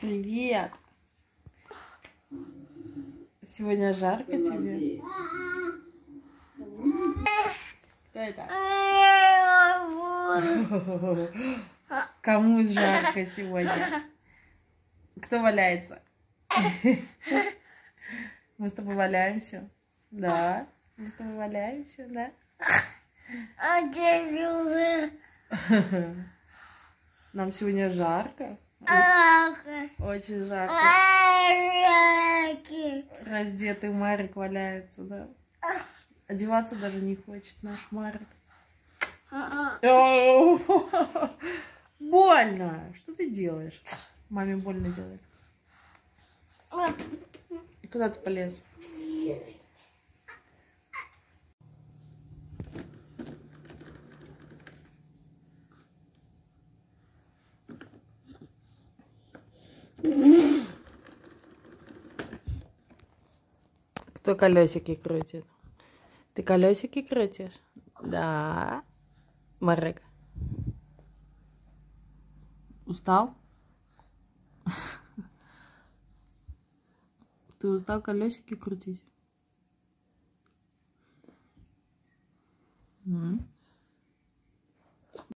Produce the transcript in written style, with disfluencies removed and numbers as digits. Привет! Сегодня жарко тебе? Кто это? Кому жарко сегодня? Кто валяется? Мы с тобой валяемся? Да. Мы с тобой валяемся, да? Нам сегодня жарко. Очень жарко. Раздетый Марик валяется, да? Одеваться даже не хочет наш Марик. Больно! Что ты делаешь? Маме больно делает. Куда ты полез? Кто колесики крутит? Ты колесики крутишь? Да. Марик. Устал? Ты устал колесики крутить?